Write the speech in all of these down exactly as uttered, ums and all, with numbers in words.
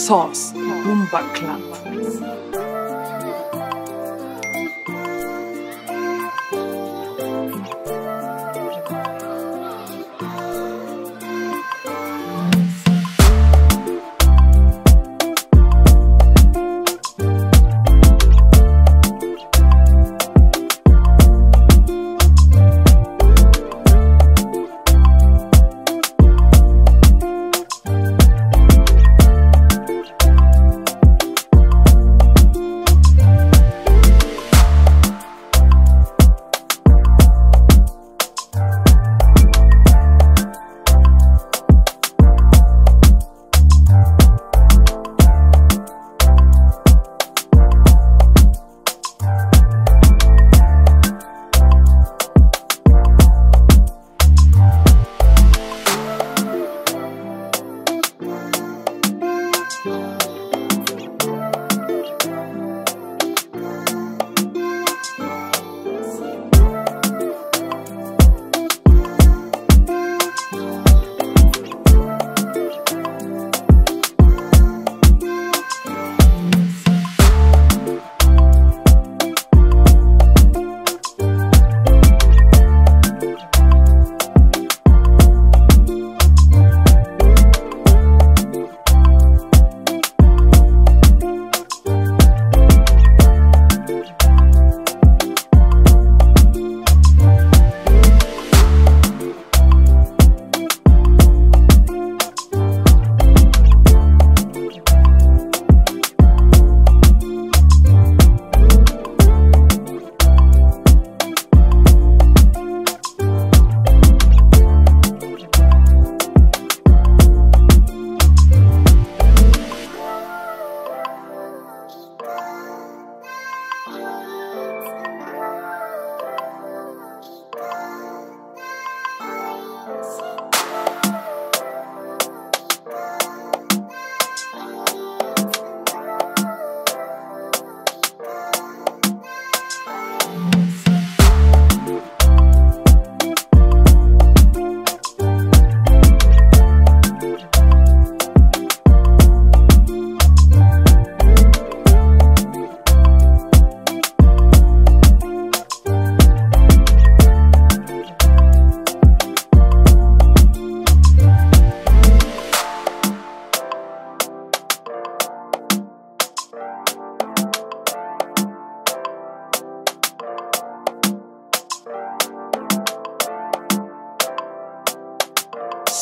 sauce, boomba clap.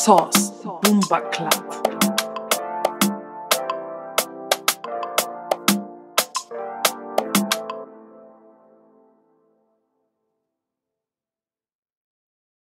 Sauce, boomba clap.